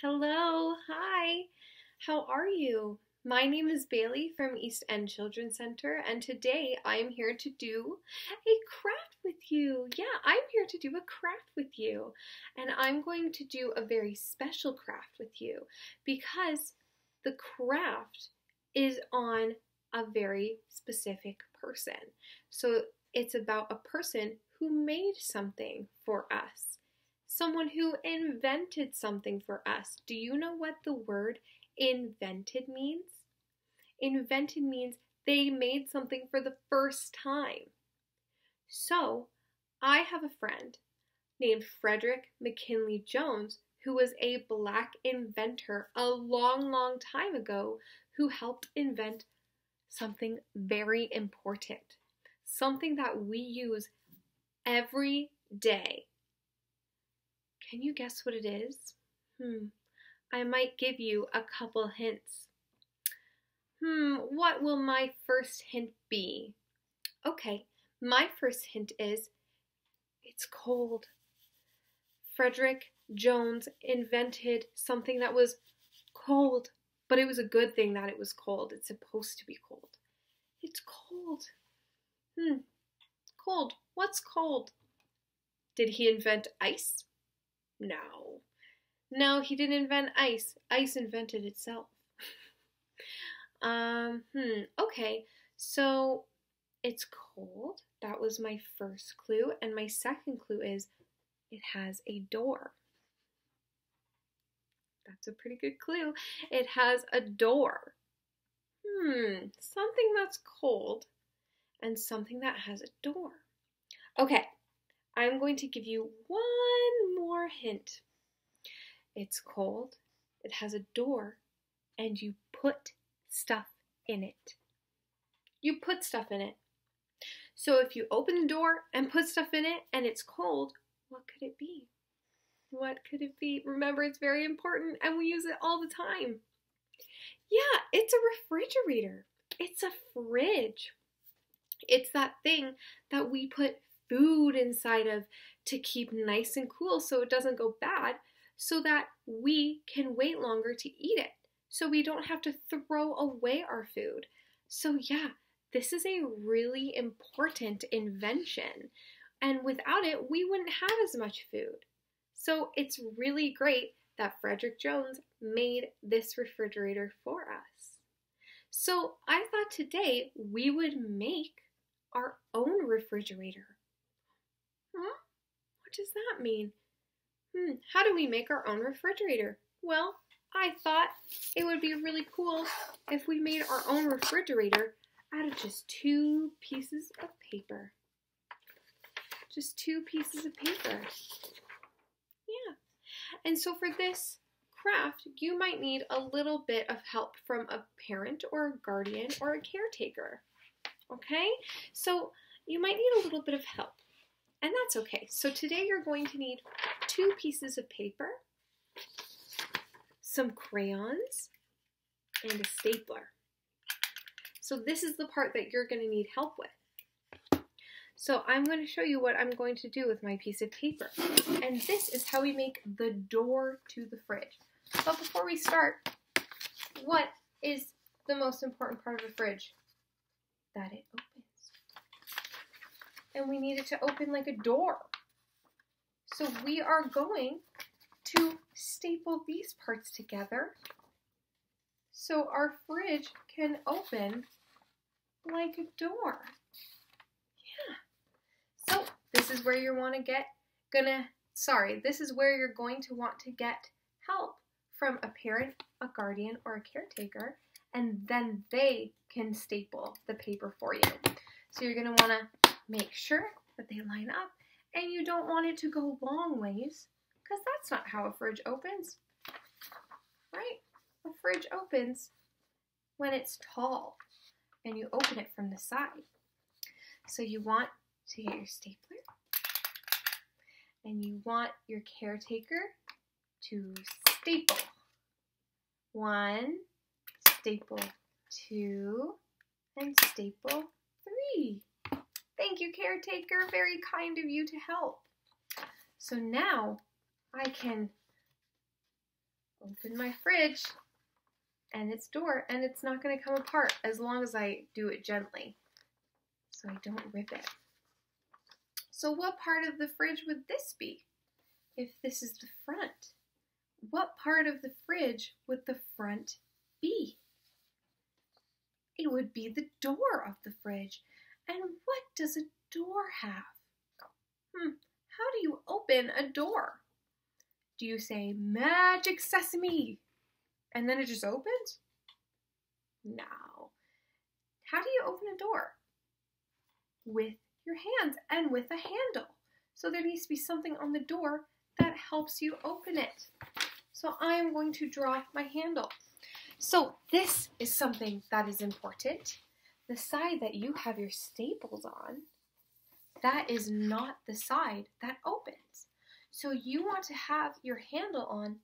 Hello, hi, how are you? My name is Bailey from East End Children's Center, and today I am here to do a craft with you. Yeah, I'm here to do a craft with you, and I'm going to do a very special craft with you because the craft is on a very specific person. So it's about a person who made something for us, someone who invented something for us. Do you know what the word invented means? Invented means they made something for the first time. So I have a friend named Frederick McKinley Jones, who was a black inventor a long, long time ago, who helped invent something very important, something that we use every day. Can you guess what it is? I might give you a couple hints. What will my first hint be? Okay, my first hint is it's cold. Frederick Jones invented something that was cold, but it was a good thing that it was cold. It's supposed to be cold. It's cold. Cold. What's cold? Did he invent ice? No. No, he didn't invent ice. Ice invented itself. Okay, so it's cold. That was my first clue. And my second clue is it has a door. That's a pretty good clue. It has a door. Something that's cold and something that has a door. Okay, I'm going to give you one more hint. It's cold, it has a door, and you put stuff in it. You put stuff in it. So if you open the door and put stuff in it and it's cold, what could it be? What could it be? Remember, it's very important and we use it all the time. Yeah, it's a refrigerator. It's a fridge. It's that thing that we put food inside of to keep nice and cool so it doesn't go bad, so that we can wait longer to eat it, so we don't have to throw away our food. So yeah, this is a really important invention, and without it, we wouldn't have as much food. So it's really great that Frederick Jones made this refrigerator for us. So I thought today we would make our own refrigerator. What does that mean? How do we make our own refrigerator? Well, I thought it would be really cool if we made our own refrigerator out of just two pieces of paper. Just two pieces of paper. Yeah. And so for this craft, you might need a little bit of help from a parent or a guardian or a caretaker. Okay? So you might need a little bit of help. And that's okay. So today you're going to need two pieces of paper, some crayons, and a stapler. So this is the part that you're going to need help with. So I'm going to show you what I'm going to do with my piece of paper. And this is how we make the door to the fridge. But before we start, what is the most important part of a fridge? That it opens. And we need it to open like a door. So we are going to staple these parts together so our fridge can open like a door. Yeah. So this is where you you're going to want to get help from a parent, a guardian, or a caretaker, and then they can staple the paper for you. So you're going to want to make sure that they line up. And you don't want it to go long ways, because that's not how a fridge opens, right? A fridge opens when it's tall, and you open it from the side. So you want to get your stapler, and you want your caretaker to staple. One, staple two, and staple three. Thank you, caretaker. Very kind of you to help. So now I can open my fridge and its door, and it's not going to come apart as long as I do it gently, so I don't rip it. So what part of the fridge would this be? If this is the front, what part of the fridge would the front be? It would be the door of the fridge. And what does a door have? How do you open a door? Do you say, "Magic sesame," and then it just opens? No. How do you open a door? With your hands and with a handle. So there needs to be something on the door that helps you open it. So I'm going to draw my handle. So this is something that is important. The side that you have your staples on, that is not the side that opens. So you want to have your handle on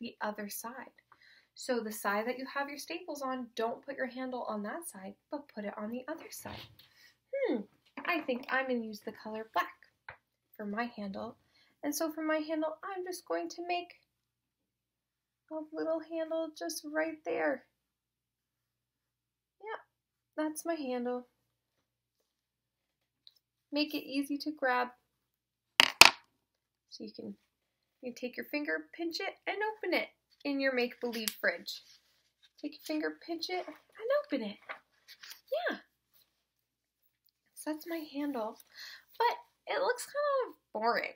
the other side. So the side that you have your staples on, don't put your handle on that side, but put it on the other side. I think I'm going to use the color black for my handle. And so for my handle, I'm just going to make a little handle just right there. Yeah, that's my handle. Make it easy to grab. So you can take your finger, pinch it, and open it in your make-believe fridge. Take your finger, pinch it, and open it. Yeah. So that's my handle. But it looks kind of boring.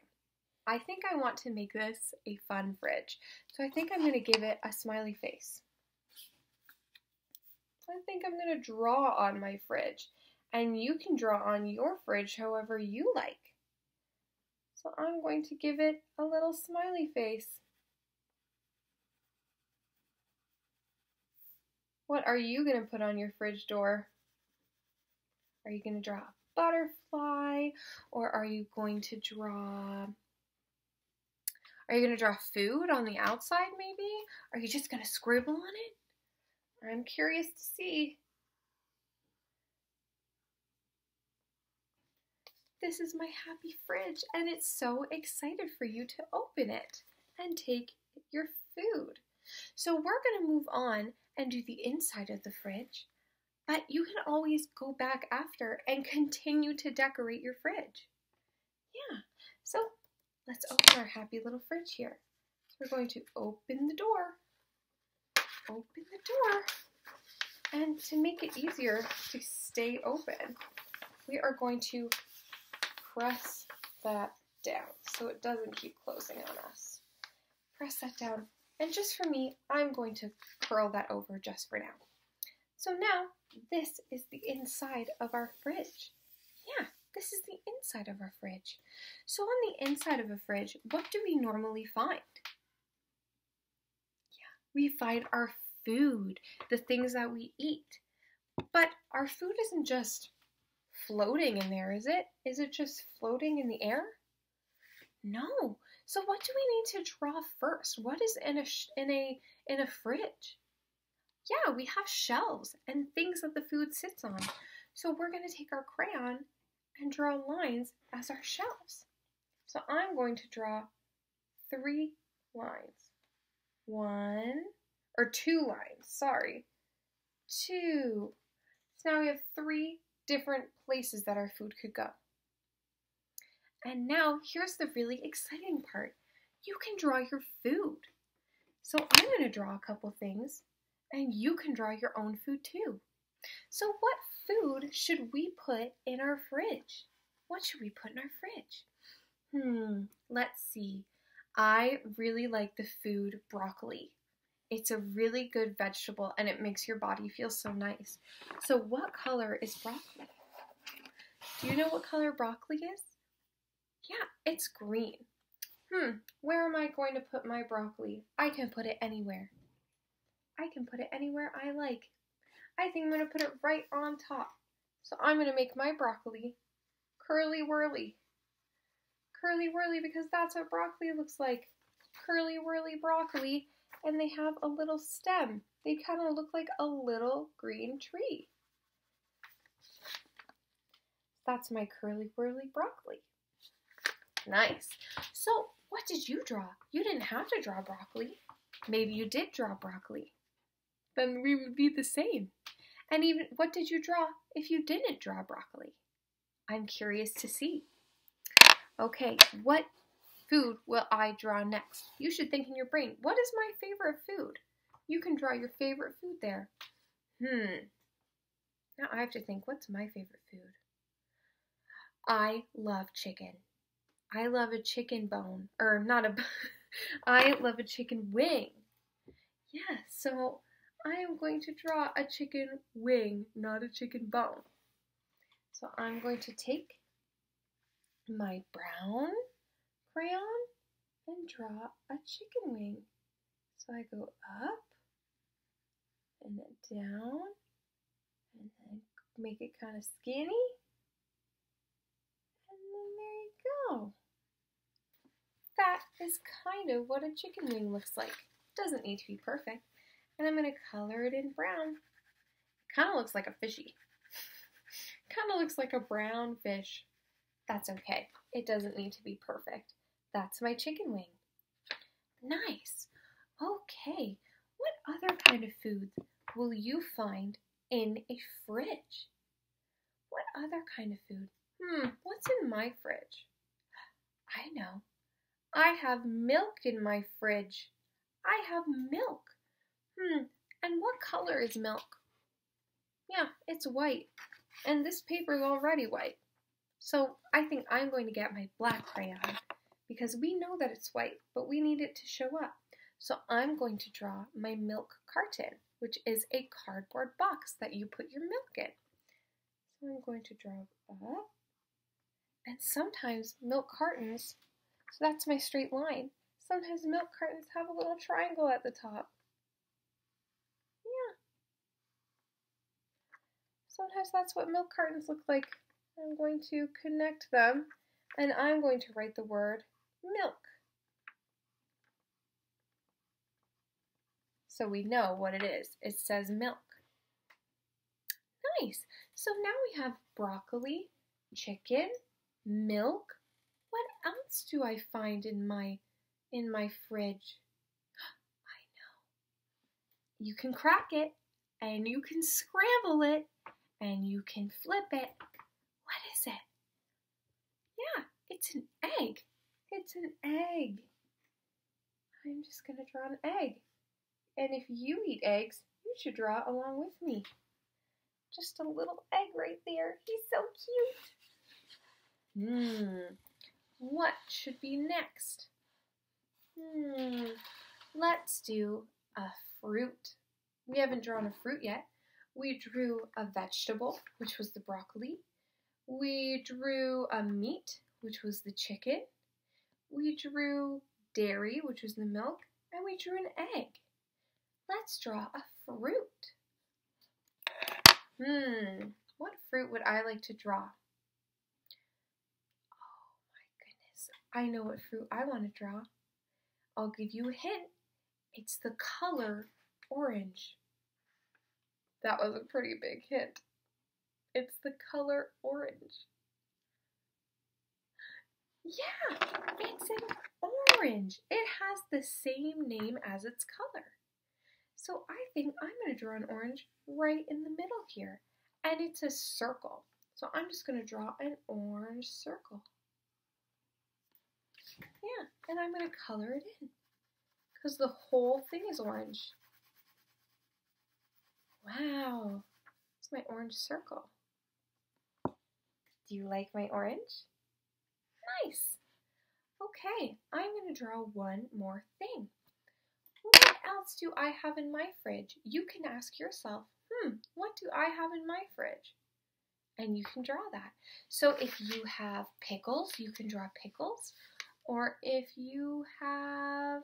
I think I want to make this a fun fridge. So I think I'm going to give it a smiley face. I think I'm going to draw on my fridge. And you can draw on your fridge however you like. So I'm going to give it a little smiley face. What are you going to put on your fridge door? Are you going to draw a butterfly? Or are you going to draw food on the outside maybe? Are you just going to scribble on it? I'm curious to see. This is my happy fridge, and it's so excited for you to open it and take your food. So we're going to move on and do the inside of the fridge, but you can always go back after and continue to decorate your fridge. Yeah, so let's open our happy little fridge here. So we're going to open the door, and to make it easier to stay open, we are going to press that down so it doesn't keep closing on us. Press that down. And just for me, I'm going to curl that over just for now. So now, this is the inside of our fridge. Yeah, this is the inside of our fridge. So on the inside of a fridge, what do we normally find? Yeah, we find our food, the things that we eat. But our food isn't just floating in there, is it? Is it just floating in the air? No. So what do we need to draw first? What is in a fridge? Yeah, we have shelves and things that the food sits on. So we're going to take our crayon and draw lines as our shelves. So I'm going to draw 3 lines. 2 lines, sorry. 2. So now we have 3 different places that our food could go. And now here's the really exciting part. You can draw your food. So I'm going to draw a couple things, and you can draw your own food too. So what food should we put in our fridge? What should we put in our fridge? Let's see. I really like the food broccoli. It's a really good vegetable, and it makes your body feel so nice. So what color is broccoli? Do you know what color broccoli is? Yeah, it's green. Where am I going to put my broccoli? I can put it anywhere. I can put it anywhere I like. I think I'm going to put it right on top. So I'm going to make my broccoli curly whirly. Curly whirly, because that's what broccoli looks like. Curly whirly broccoli. And they have a little stem. They kind of look like a little green tree. That's my curly whirly broccoli. Nice. So what did you draw? You didn't have to draw broccoli. Maybe you did draw broccoli. Then we would be the same. And even, what did you draw if you didn't draw broccoli? I'm curious to see. Okay, what food will I draw next? You should think in your brain, what is my favorite food? You can draw your favorite food there. Now I have to think, what's my favorite food? I love chicken. I love a chicken bone, or not a bone. I love a chicken wing. Yeah, so I am going to draw a chicken wing, not a chicken bone. So I'm going to take my brown crayon and draw a chicken wing. So I go up and then down and then make it kind of skinny. And then there you go. That is kind of what a chicken wing looks like. Doesn't need to be perfect. And I'm going to color it in brown. It kind of looks like a fishy. Kind of looks like a brown fish. That's okay. It doesn't need to be perfect. That's my chicken wing. Nice. Okay. What other kind of foods will you find in a fridge? What other kind of food? What's in my fridge? I know. I have milk in my fridge. I have milk. And what color is milk? Yeah, it's white. And this paper is already white. So I think I'm going to get my black crayon because we know that it's white, but we need it to show up. So I'm going to draw my milk carton, which is a cardboard box that you put your milk in. So I'm going to draw up. And sometimes milk cartons, so that's my straight line. Sometimes milk cartons have a little triangle at the top. Yeah. Sometimes that's what milk cartons look like. I'm going to connect them, and I'm going to write the word milk. So we know what it is. It says milk. Nice. So now we have broccoli, chicken, milk. What else do I find in my fridge? I know. You can crack it, and you can scramble it, and you can flip it. What is it? Yeah, it's an egg. It's an egg. I'm just going to draw an egg. And if you eat eggs, you should draw along with me. Just a little egg right there. He's so cute. What should be next? Let's do a fruit. We haven't drawn a fruit yet. We drew a vegetable, which was the broccoli. We drew a meat, which was the chicken. We drew dairy, which was the milk. And we drew an egg. Let's draw a fruit. What fruit would I like to draw? Oh my goodness. I know what fruit I want to draw. I'll give you a hint. It's the color orange. That was a pretty big hint. It's the color orange. Yeah, it's an orange. It has the same name as its color. So I think I'm going to draw an orange right in the middle here. And it's a circle. So I'm just going to draw an orange circle. Yeah, and I'm going to color it in because the whole thing is orange. Wow, it's my orange circle. Do you like my orange? Nice. Okay, I'm going to draw one more thing. What else do I have in my fridge? You can ask yourself, what do I have in my fridge? And you can draw that. So if you have pickles, you can draw pickles. Or if you have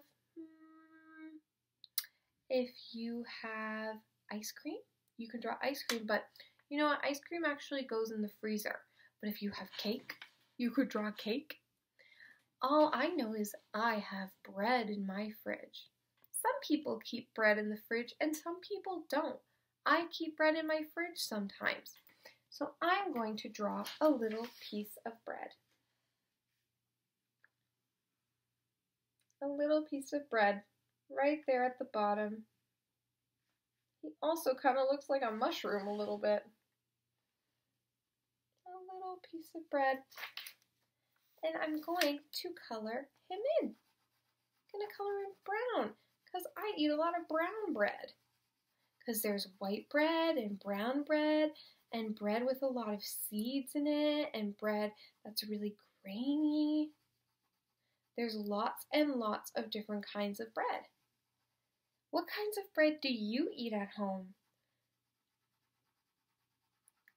ice cream, you can draw ice cream. But you know what? Ice cream actually goes in the freezer. But if you have cake, you could draw cake. All I know is I have bread in my fridge. Some people keep bread in the fridge and some people don't. I keep bread in my fridge sometimes. So I'm going to draw a little piece of bread. A little piece of bread right there at the bottom. He also kind of looks like a mushroom a little bit. A little piece of bread. And I'm going to color him in. I'm going to color him brown because I eat a lot of brown bread. Because there's white bread and brown bread and bread with a lot of seeds in it and bread that's really grainy. There's lots and lots of different kinds of bread. What kinds of bread do you eat at home?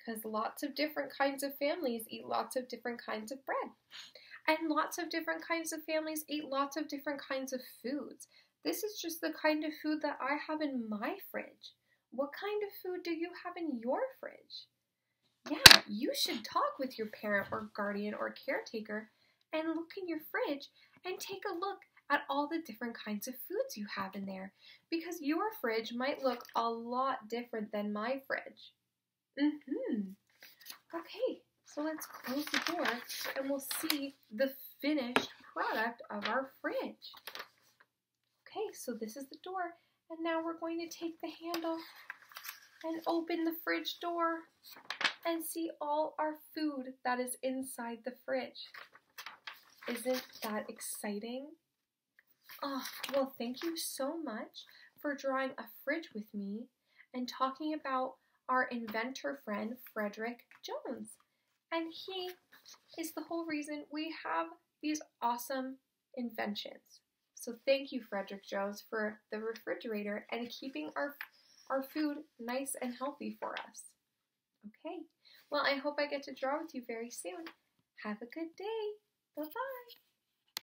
Because lots of different kinds of families eat lots of different kinds of bread. And lots of different kinds of families eat lots of different kinds of foods. This is just the kind of food that I have in my fridge. What kind of food do you have in your fridge? Yeah, you should talk with your parent or guardian or caretaker and look in your fridge and take a look at all the different kinds of foods you have in there, because your fridge might look a lot different than my fridge. Okay, so let's close the door and we'll see the finished product of our fridge. Okay, so this is the door, and now we're going to take the handle and open the fridge door and see all our food that is inside the fridge. Isn't that exciting? Oh, well, thank you so much for drawing a fridge with me and talking about our inventor friend, Frederick Jones. And he is the whole reason we have these awesome inventions. So thank you, Frederick Jones, for the refrigerator and keeping our food nice and healthy for us. Okay, well, I hope I get to draw with you very soon. Have a good day. Bye-bye.